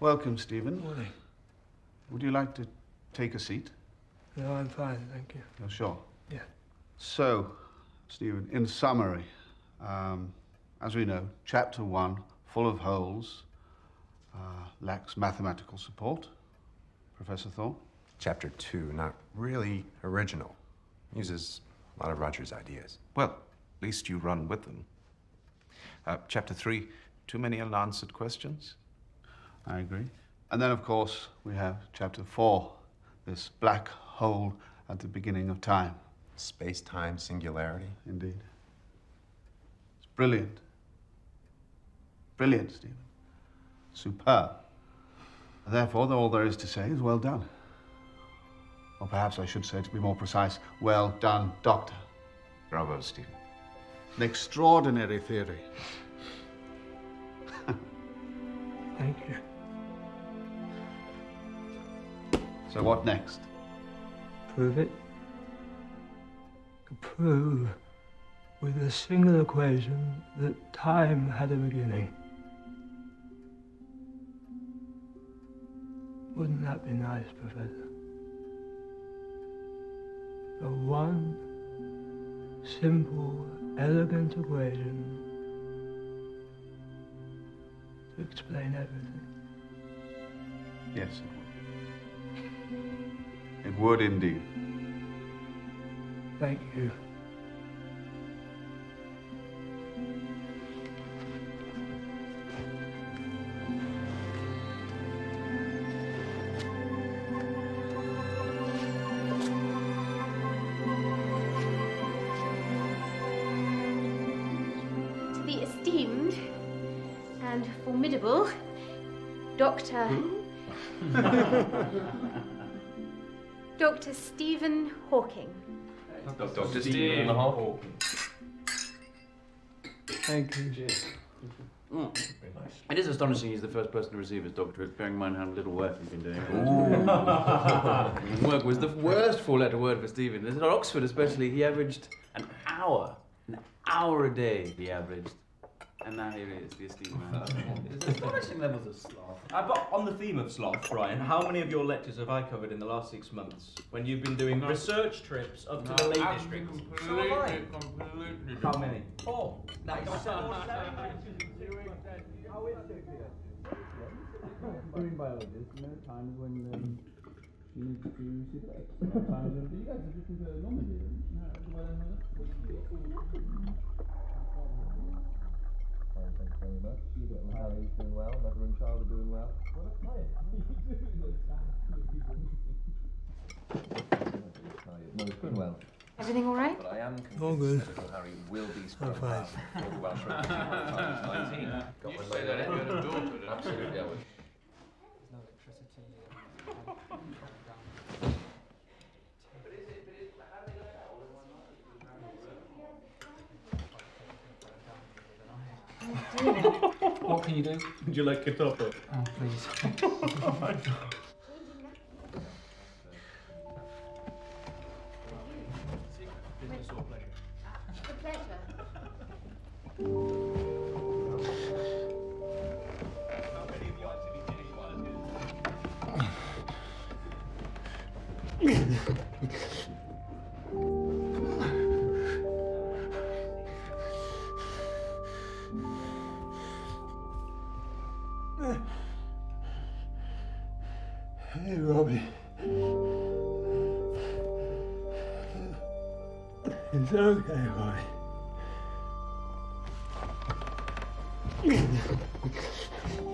Welcome, Stephen. Morning. Would you like to take a seat? No, I'm fine, thank you. You're sure? Yeah. So, Stephen, in summary, as we know, chapter one, full of holes, lacks mathematical support. Professor Thorne? Chapter two, not really original. Uses a lot of Roger's ideas. Well, at least you run with them. Chapter three, too many unanswered questions. I agree. And then, of course, we have chapter four, this black hole at the beginning of time. Space-time singularity. Indeed. It's brilliant. Brilliant, Stephen. Superb. Therefore, all there is to say is well done. Or perhaps I should say, to be more precise, well done, Doctor. Bravo, Stephen. An extraordinary theory. Thank you. So what next? Prove it. Prove with a single equation that time had a beginning. Wouldn't that be nice, Professor? The one simple, elegant equation to explain everything. Yes, it would. It would indeed. Thank you. To the esteemed and formidable Doctor... Dr. Stephen Hawking. Dr. Stephen Hawking. Thank you, Jim. Mm. Very nice. It is astonishing he's the first person to receive his doctorate, bearing in mind how little work he's been doing. His work was the worst four-letter word for Stephen. At Oxford especially, he averaged an hour. An hour a day he averaged. And now here he is, the esteemed man. It's astonishing levels of sloth. But on the theme of sloth, Brian, how many of your lectures have I covered in the last 6 months when you've been doing research trips up to the Lake District? Completely. How many? Oh, nice. Doing biology, there are times when you need to do that. Sometimes when you guys are looking for a nominee. Thank you very much. Little Harry's doing well, mother and child are doing well. Well, that's nice. No, it's doing well. Everything all right? But I am convinced that little Harry will be spoiled out for the Welsh referee times 19. Got you one say that if you had a daughter, absolutely. There's no electricity. What can you do? Would you like a topper? Oh, please. Business or pleasure? The pleasure. Hey, Robbie. It's okay, Robbie.